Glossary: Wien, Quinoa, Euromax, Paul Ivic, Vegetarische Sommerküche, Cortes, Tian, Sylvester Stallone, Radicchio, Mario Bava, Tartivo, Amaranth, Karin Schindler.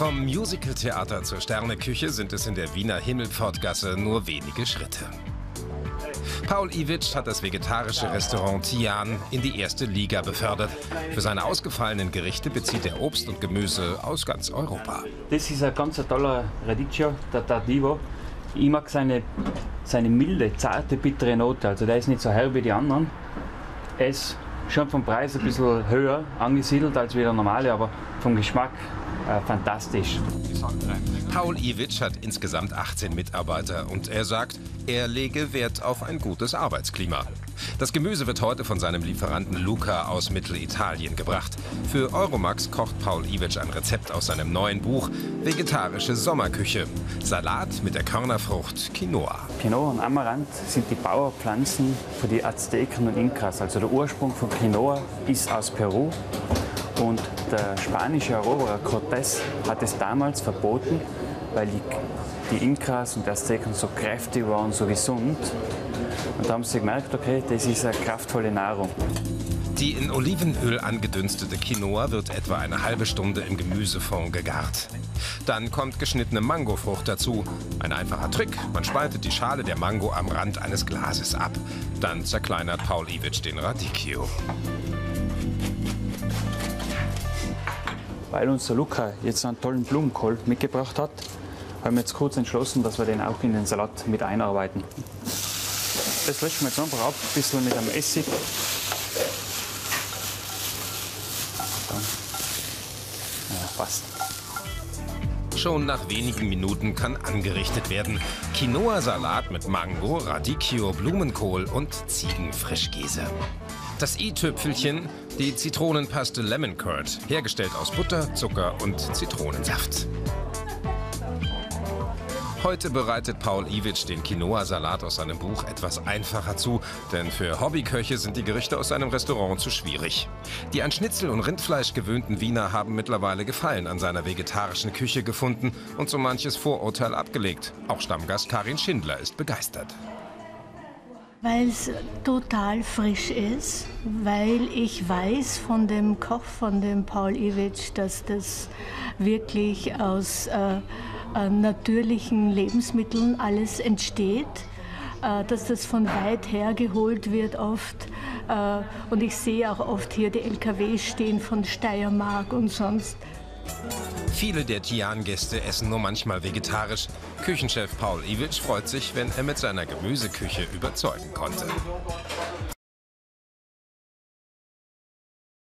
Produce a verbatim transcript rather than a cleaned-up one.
Vom Musical-Theater zur Sterneküche sind es in der Wiener Himmelpfortgasse nur wenige Schritte. Paul Ivic hat das vegetarische Restaurant Tian in die erste Liga befördert. Für seine ausgefallenen Gerichte bezieht er Obst und Gemüse aus ganz Europa. Das ist ein ganz toller Radicchio, der Tartivo. Ich mag seine, seine milde, zarte, bittere Note. Also der ist nicht so herb wie die anderen. Er ist schon vom Preis ein bisschen höher angesiedelt als wie der normale, aber vom Geschmack äh, fantastisch. Paul Ivic hat insgesamt achtzehn Mitarbeiter und er sagt, er lege Wert auf ein gutes Arbeitsklima. Das Gemüse wird heute von seinem Lieferanten Luca aus Mittelitalien gebracht. Für Euromax kocht Paul Ivic ein Rezept aus seinem neuen Buch Vegetarische Sommerküche. Salat mit der Körnerfrucht Quinoa. Quinoa und Amaranth sind die Bauerpflanzen für die Azteken und Inkas. Also der Ursprung von Quinoa ist aus Peru. Und der spanische Eroberer Cortes hat es damals verboten, weil die, die Inkas und die Azteken so kräftig waren, so gesund. Und da haben sie gemerkt, okay, das ist eine kraftvolle Nahrung. Die in Olivenöl angedünstete Quinoa wird etwa eine halbe Stunde im Gemüsefond gegart. Dann kommt geschnittene Mangofrucht dazu. Ein einfacher Trick, man spaltet die Schale der Mango am Rand eines Glases ab. Dann zerkleinert Paul Ivic den Radicchio. Weil unser Luca jetzt einen tollen Blumenkohl mitgebracht hat, haben wir jetzt kurz entschlossen, dass wir den auch in den Salat mit einarbeiten. Das löschen wir jetzt einfach ab, ein bisschen mit einem Essig. Dann. Ja, passt. Schon nach wenigen Minuten kann angerichtet werden. Quinoa-Salat mit Mango, Radicchio, Blumenkohl und Ziegenfrischkäse. Das i-Tüpfelchen, die Zitronenpaste Lemon Curd, hergestellt aus Butter, Zucker und Zitronensaft. Heute bereitet Paul Ivic den Quinoa-Salat aus seinem Buch etwas einfacher zu, denn für Hobbyköche sind die Gerichte aus seinem Restaurant zu schwierig. Die an Schnitzel und Rindfleisch gewöhnten Wiener haben mittlerweile Gefallen an seiner vegetarischen Küche gefunden und so manches Vorurteil abgelegt. Auch Stammgast Karin Schindler ist begeistert. Weil es total frisch ist, weil ich weiß von dem Koch, von dem Paul Ivic, dass das wirklich aus äh, äh, natürlichen Lebensmitteln alles entsteht, äh, dass das von weit her geholt wird oft. Äh, und ich sehe auch oft hier die L K W stehen von Steiermark und sonst. Viele der Tian-Gäste essen nur manchmal vegetarisch. Küchenchef Paul Ivic freut sich, wenn er mit seiner Gemüseküche überzeugen konnte.